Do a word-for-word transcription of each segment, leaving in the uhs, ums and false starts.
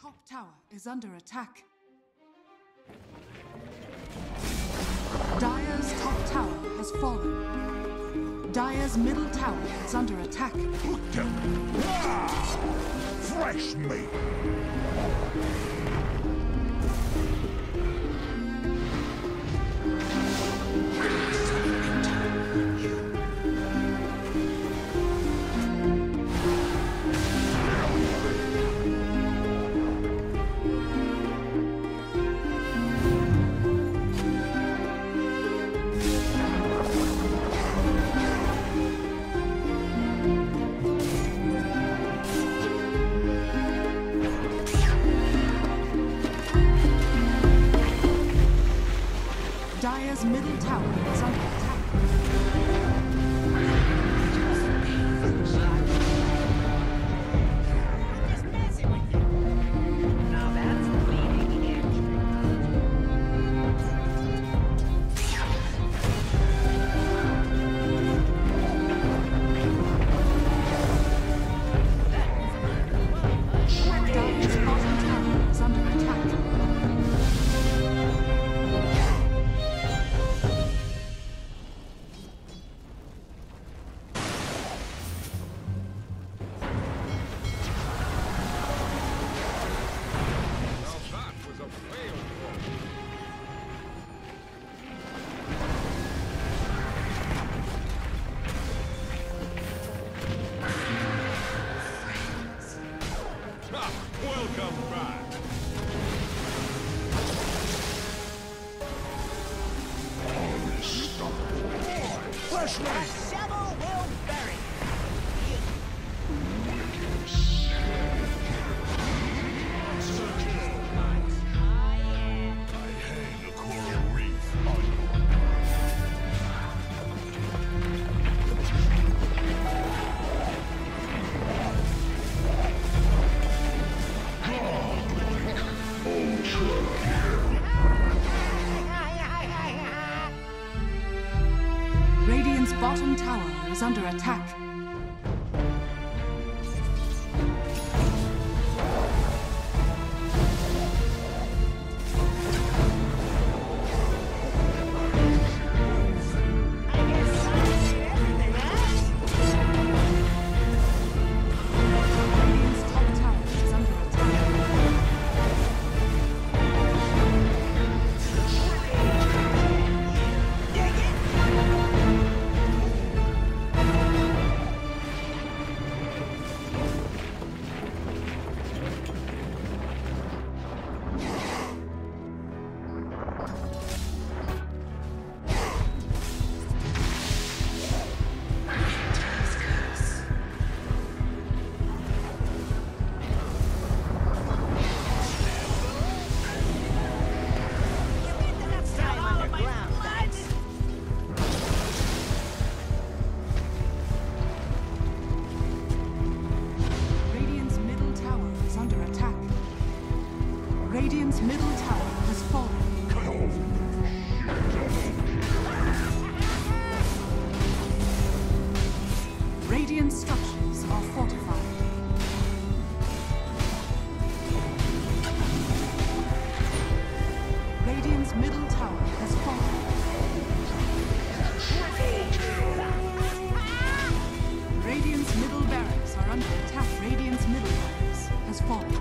top tower is under attack. Dire's top tower has fallen. Dire's middle tower is under attack. Put them. Fresh meat. Dire's middle tower is under attack. Now that's bleeding. Dire's bottom tower is under attack. Bottom tower is under attack. Middle barracks has fallen.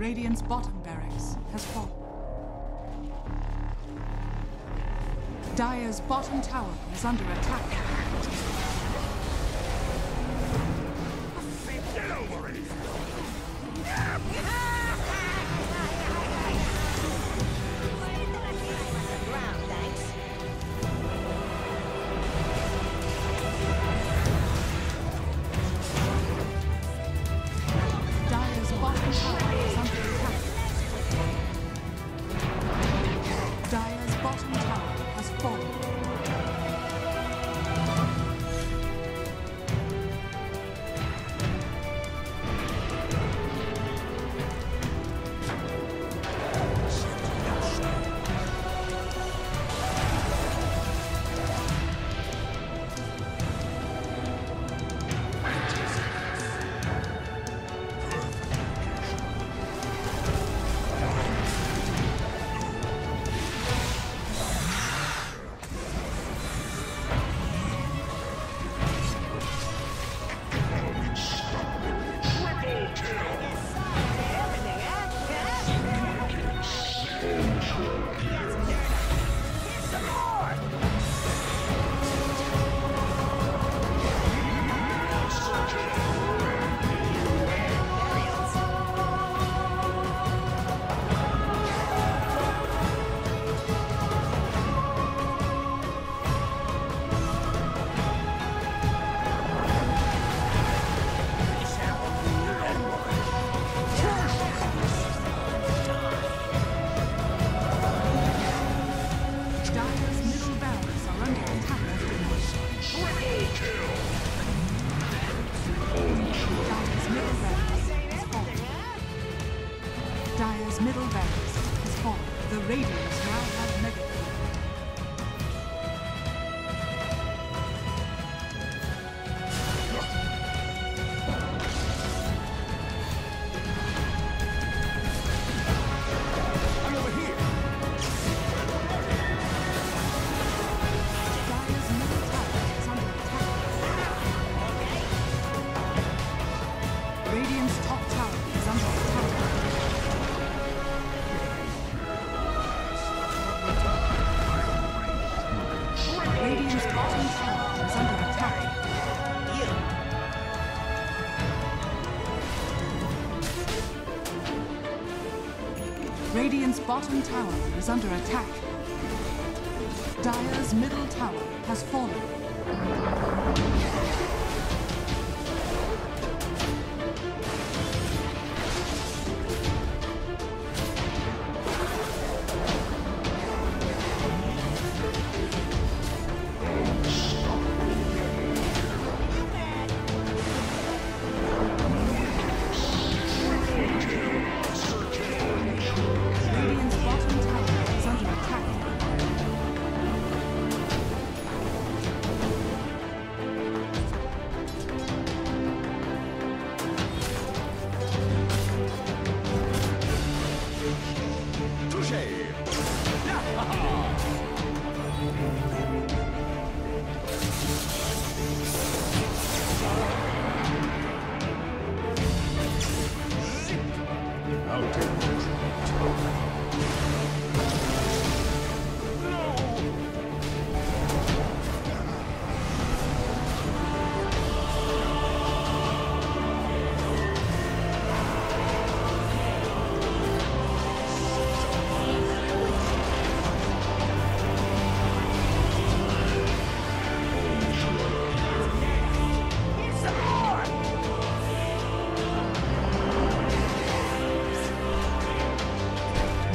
Radiant's bottom barracks has fallen. Dire's bottom tower is under attack. Get over it! Radiant's bottom tower is under attack. Dire's middle tower has fallen.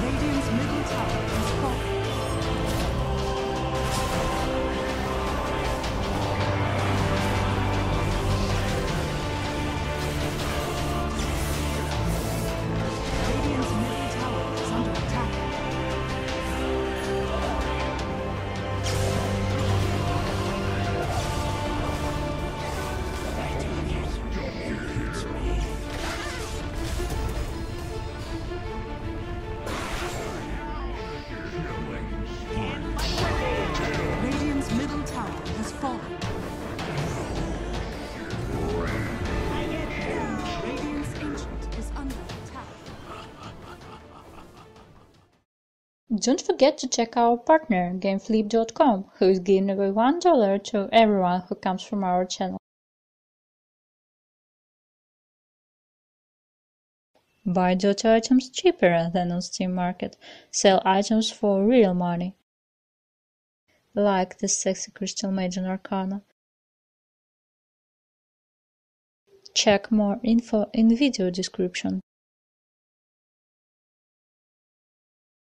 Radiant's middle tower is falling. Radiant's middle tower is under attack. Radiant's middle tower has fallen. don't forget to check our partner, GameFlip dot com, who is giving away one dollar to everyone who comes from our channel. Buy Dota items cheaper than on Steam Market. Sell items for real money. Like this sexy Crystal Maiden Arcana. Check more info in video description.